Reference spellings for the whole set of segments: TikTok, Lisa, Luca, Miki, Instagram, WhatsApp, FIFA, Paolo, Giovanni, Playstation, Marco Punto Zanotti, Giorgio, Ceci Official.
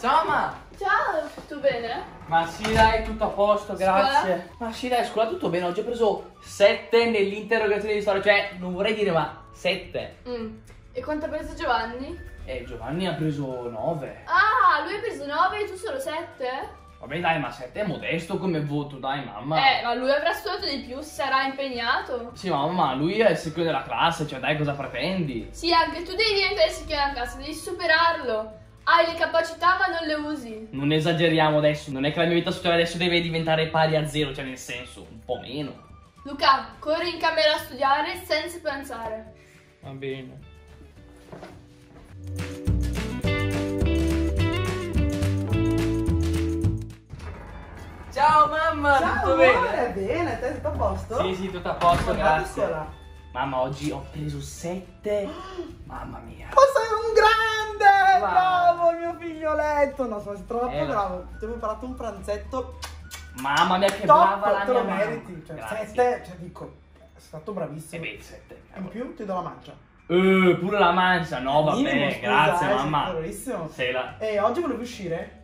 Ciao ma! Ciao, tutto bene? Ma sì dai, tutto a posto, grazie. Scuola? Ma sì dai, scuola tutto bene, oggi ho preso 7 nell'interrogazione di storia, cioè non vorrei dire ma 7. E quanto ha preso Giovanni? Giovanni ha preso 9. Ah, lui ha preso 9 e tu solo 7? Vabbè dai, ma 7 è modesto come voto, dai mamma. Ma lui avrà studiato di più, sarà impegnato. Sì mamma, lui è il secchio della classe, cioè dai, cosa pretendi? Sì, anche tu devi diventare il secchio della classe, devi superarlo. Hai le capacità ma non le usi. Non esageriamo adesso, non è che la mia vita sociale adesso deve diventare pari a zero, cioè nel senso, un po' meno. Luca, corri in camera a studiare senza pensare. Va bene. Ciao mamma, ciao, tutto amore, bene? Bene, te tutto a posto? Sì, sì, tutto a posto, grazie. Mamma, oggi ho preso 7. Mamma mia. Ma sei un grande! Wow. Bravo, mio figlioletto! No, sono troppo bravo. Ti avevo imparato un pranzetto. Mamma mia, che brava la mia mamma. Te lo meriti, cioè 7, cioè dico, sei stato bravissimo. E beh, 7. In più ti do la mancia. Pure la mancia, no, vabbè, grazie mamma. Sei la... E oggi volevo uscire?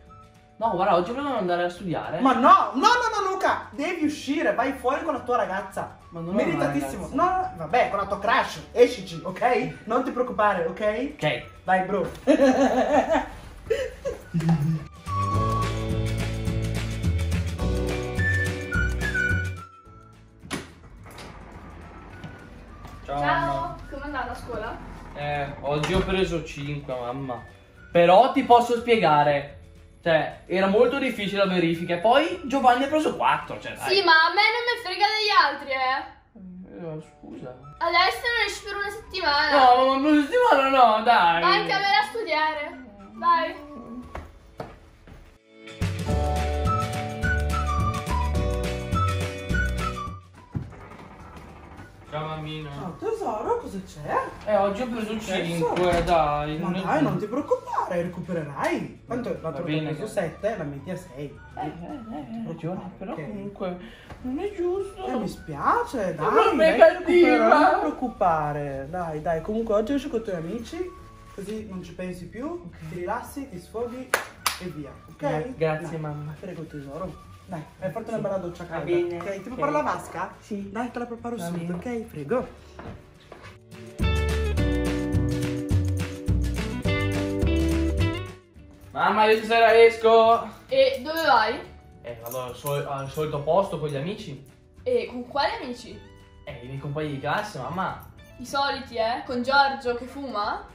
No, guarda, oggi volevamo andare a studiare. Ma no, no, no, no, Luca, devi uscire, vai fuori con la tua ragazza. Ma non è meritatissimo. No, no, vabbè, con la tua crush, escici, ok? Non ti preoccupare, ok? Ok. Dai, bro. Ciao. Ciao, come è andata a scuola? Oggi ho preso 5, mamma. Però ti posso spiegare. Cioè, era molto difficile la verifica. E poi Giovanni ha preso 4. Cioè, dai. Sì, ma a me non mi frega degli altri, scusa. Adesso non esci per una settimana. No, ma per una settimana no, dai. Vai in camera a studiare. Vai. Ciao mammina. Ciao tesoro, cosa c'è? Oggi ho preso 5, dai. Ma dai, non ti preoccupare, recupererai. Tanto l'altro ho preso 7 e la metti a 6. Ragione, però comunque non è giusto. Mi spiace, dai. Non è cattiva. Non ti preoccupare, dai, dai. Comunque oggi esci con i tuoi amici, così non ci pensi più, ti rilassi, ti sfoghi e via, ok? Grazie mamma. Prego tesoro. Dai, hai fatto una bella doccia calda. Bene. Ok, ti preparo la vasca? Sì. Dai, te la preparo subito, ok? Prego. Mamma, io stasera esco. E dove vai? Vado al solito posto con gli amici. E con quali amici? I miei compagni di classe, mamma. I soliti, Con Giorgio che fuma?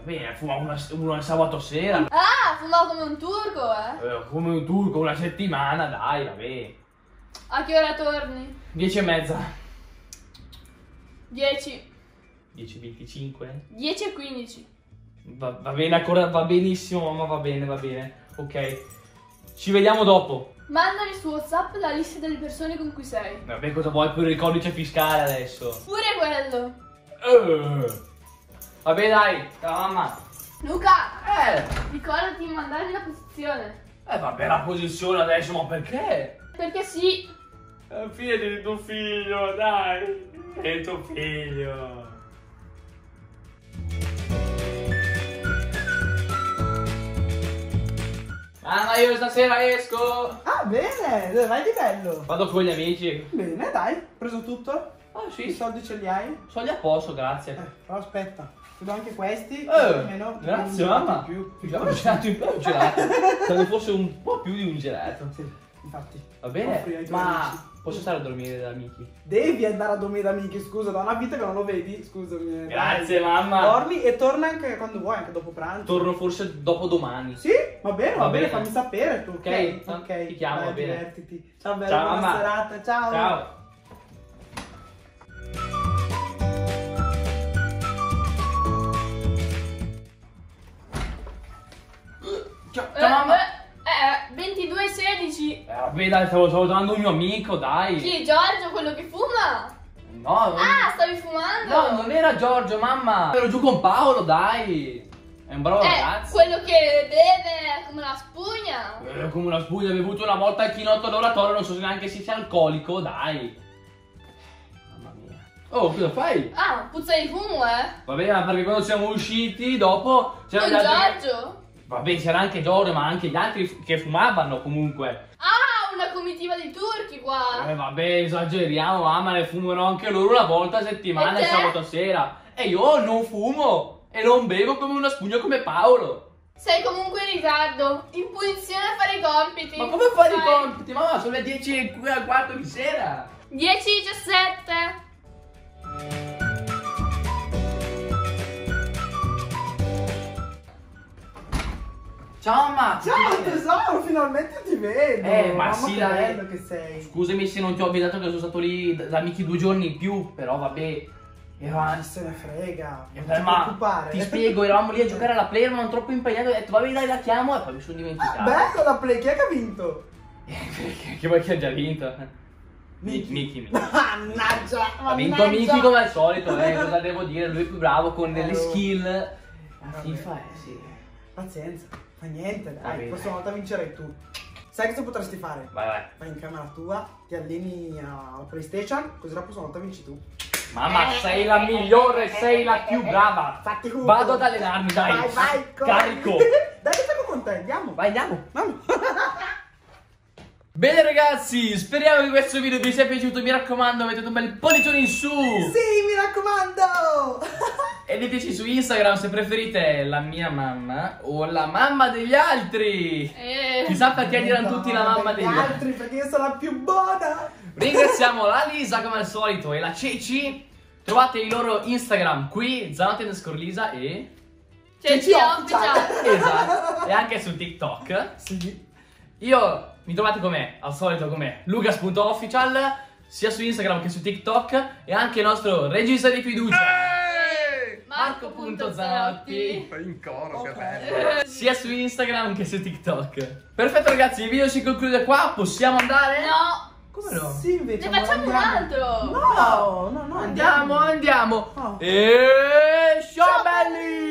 Vabbè, fuma una sabato sera. Ah, fumavo come un turco, come un turco, una settimana, dai, vabbè. A che ora torni? 10:30. 10. 10:25. 10:15. Va bene, ancora, va benissimo, mamma, va bene, va bene. Ok, ci vediamo dopo. Mandami su WhatsApp la lista delle persone con cui sei. Vabbè, cosa vuoi, pure il codice fiscale adesso. Pure quello. Vabbè dai, ciao mamma. Luca, ricordati di mandarmi la posizione. Vabbè, la posizione adesso, ma perché? Perché sì. È il figlio di tuo figlio, dai. È tuo figlio. Mamma, io stasera esco. Ah, bene, dove vai di bello? Vado con gli amici. Bene, dai, preso tutto? Ah sì. I soldi ce li hai? Soldi a posto, grazie. Però aspetta. Ti do anche questi, almeno. Grazie mamma. Già gelato in più, un gelato. Se ne fosse un po' più di un gelato. Sì, infatti. Va bene, ma posso stare a dormire da Miki? Devi andare a dormire da Miki, scusa, da una vita che non lo vedi, scusami. Grazie mamma. Dormi e torna anche quando vuoi, anche dopo pranzo. Torno forse dopo domani. Sì, va bene, fammi sapere tu. Ok, ok. Ti chiamo, va bene. Divertiti. Ciao bella, buona serata, ciao. Ciao. Ciao mamma. 22:16. Vabbè dai, stavo salutando un mio amico, dai. Chi? Giorgio, quello che fuma? No, non... Ah, stavi fumando? No, non era Giorgio, mamma. Ero giù con Paolo, dai. È un bravo ragazzo. Quello che beve come una spugna. Come una spugna, ho bevuto una volta il chinotto all'oratorio, non so se neanche se sia alcolico, dai. Oh, cosa fai? Ah, puzza di fumo, Va bene, ma perché quando siamo usciti dopo... Con Giorgio? Vabbè, c'era anche Giorgio, ma anche gli altri che fumavano comunque. Ah, una comitiva dei turchi qua. Vabbè, esageriamo, ma ne fumano anche loro una volta a settimana, il sabato sera. E io non fumo e non bevo come una spugna come Paolo. Sei comunque in ritardo, in punizione a fare i compiti. Ma come fare i compiti? Mamma, sono le 10:15 di sera. 10:17. Ciao Max! Ciao tesoro, finalmente ti vedo! Ma sì, che bello che sei! Scusami se non ti ho avvisato che sono stato lì da Miki 2 giorni in più, però vabbè. Ma se ne frega, non ti preoccupare. Ti spiego, eravamo lì a giocare alla play, ma non troppo impegnato, ho detto vabbè dai la chiamo e poi mi sono dimenticato. Ah, bello la play, chi è che ha vinto? Che poi chi ha già vinto? Miki. Mannaggia! Ha vinto Miki come al solito, cosa devo dire, lui è più bravo con delle skill. A FIFA sì. Pazienza. Ma niente, dai, questa volta vincerai tu. Sai cosa potresti fare? Vai. Vai in camera tua, ti alleni alla Playstation, così la prossima volta vinci tu. Mamma, sei la migliore, sei la più brava. Fatti culo. Vado ad allenarmi, dai. Vai, carico. Dai, siamo con te, andiamo. Vai, andiamo. Bene ragazzi, speriamo che questo video vi sia piaciuto, mi raccomando mettete un bel pollicione in su. Sì, mi raccomando. E diteci su Instagram se preferite la mia mamma o la mamma degli altri. Chissà perché diranno tutti la mamma degli altri, perché io sono la più buona. Ringraziamo la Lisa come al solito e la Ceci. Trovate il loro Instagram qui, Zanotti_Lisa e Ceci Official. Esatto, e anche su TikTok. Sì. Io mi trovate come al solito come Luca.official sia su Instagram che su TikTok e anche il nostro regista di fiducia Marco Punto Zanotti in coro che bello sia su Instagram che su TikTok. Perfetto ragazzi, il video si conclude qua, possiamo andare? No. Come no? Sì, invece ne facciamo un altro. No, andiamo. Oh. E ciao belli.